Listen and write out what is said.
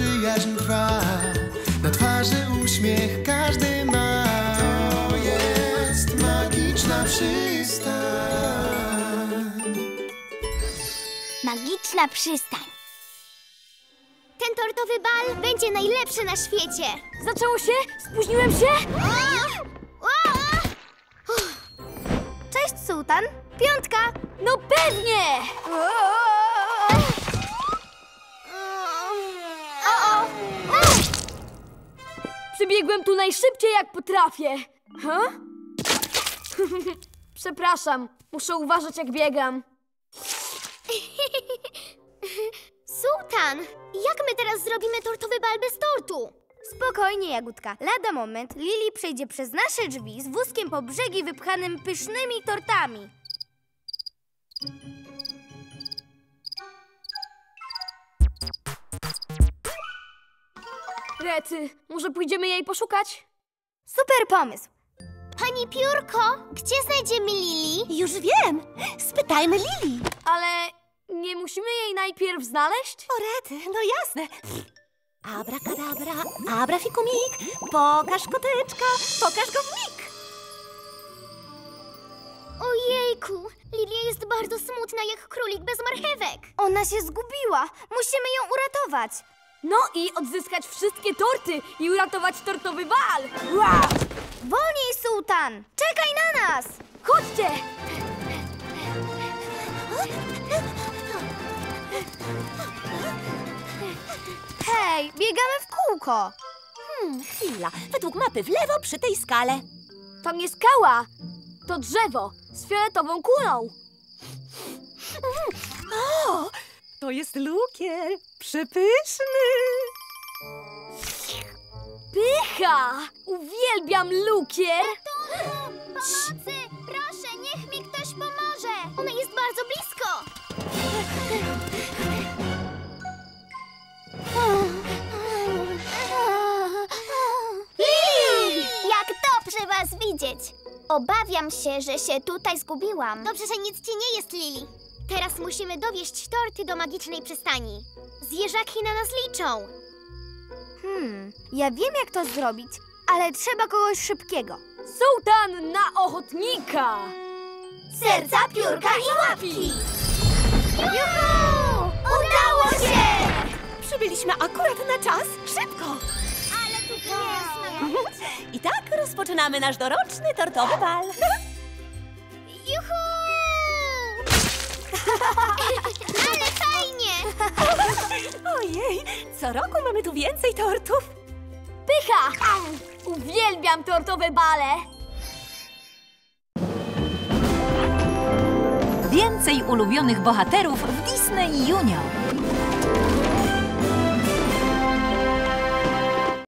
przyjaźń trwa. Na twarzy uśmiech każdy ma. To jest magiczna przystań. Magiczna przystań. Ten tortowy bal będzie najlepszy na świecie. Zaczęło się? Spóźniłem się? Cześć, sułtan. Piątka. No pewnie! Przybiegłem tu najszybciej, jak potrafię. Huh? Przepraszam. Muszę uważać, jak biegam. Sułtan, jak my teraz zrobimy tortowy bal bez tortu? Spokojnie, Jagódka. Lada moment Lili przejdzie przez nasze drzwi z wózkiem po brzegi wypchanym pysznymi tortami. Rety, może pójdziemy jej poszukać? Super pomysł! Pani Piórko, gdzie znajdziemy Lili? Już wiem! Spytajmy Lili! Ale nie musimy jej najpierw znaleźć? O, Rety, no jasne! Abrakadabra, abrafikumik, pokaż koteczka, pokaż go w mig! Ojejku, Lilia jest bardzo smutna jak królik bez marchewek. Ona się zgubiła, musimy ją uratować. No i odzyskać wszystkie torty i uratować tortowy bal! Wow! Wolniej, sułtan! Czekaj na nas! Chodźcie! Hej, biegamy w kółko! Chwila. Według mapy w lewo przy tej skale. To nie skała, to drzewo z fioletową kulą. O! To jest lukier! Przepyszny! Pycha! Uwielbiam lukier! Ratunku! Pomocy! Proszę, niech mi ktoś pomoże! Ona jest bardzo blisko! Jak dobrze was widzieć! Obawiam się, że się tutaj zgubiłam. Dobrze, że nic ci nie jest, Lili. Teraz musimy dowieźć torty do magicznej przystani. Zwierzaki na nas liczą. Ja wiem, jak to zrobić, ale trzeba kogoś szybkiego. Sułtan na ochotnika! Serca, piórka i łapki! Juhu! Udało się! Przybyliśmy akurat na czas. Szybko! Ale tu pięknie! I tak rozpoczynamy nasz doroczny tortowy bal. Juhu! Ale fajnie! Ojej, co roku mamy tu więcej tortów. Pycha! Uwielbiam tortowe bale! Więcej ulubionych bohaterów w Disney Junior.